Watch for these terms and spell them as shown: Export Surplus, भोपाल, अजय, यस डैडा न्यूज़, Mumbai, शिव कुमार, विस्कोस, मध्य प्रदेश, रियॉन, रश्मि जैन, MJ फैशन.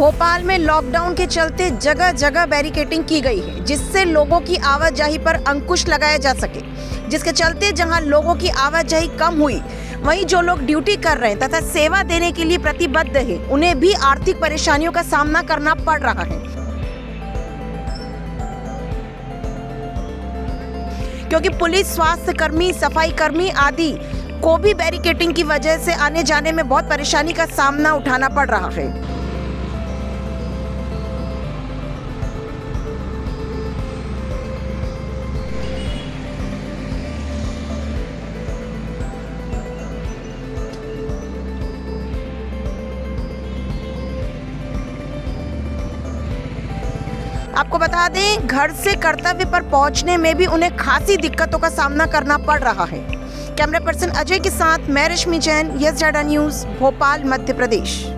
भोपाल में लॉकडाउन के चलते जगह जगह बैरिकेडिंग की गई है, जिससे लोगों की आवाजाही पर अंकुश लगाया जा सके। जिसके चलते जहां लोगों की आवाजाही कम हुई, वहीं जो लोग ड्यूटी कर रहे हैं तथा सेवा देने के लिए प्रतिबद्ध है, उन्हें भी आर्थिक परेशानियों का सामना करना पड़ रहा है, क्योंकि पुलिस, स्वास्थ्य कर्मी, सफाई कर्मी आदि को भी बैरिकेडिंग की वजह से आने जाने में बहुत परेशानी का सामना उठाना पड़ रहा है। आपको बता दें, घर से कर्तव्य पर पहुंचने में भी उन्हें खासी दिक्कतों का सामना करना पड़ रहा है। कैमरा पर्सन अजय के साथ मैं रश्मि जैन, यस डैडा न्यूज़, भोपाल, मध्य प्रदेश।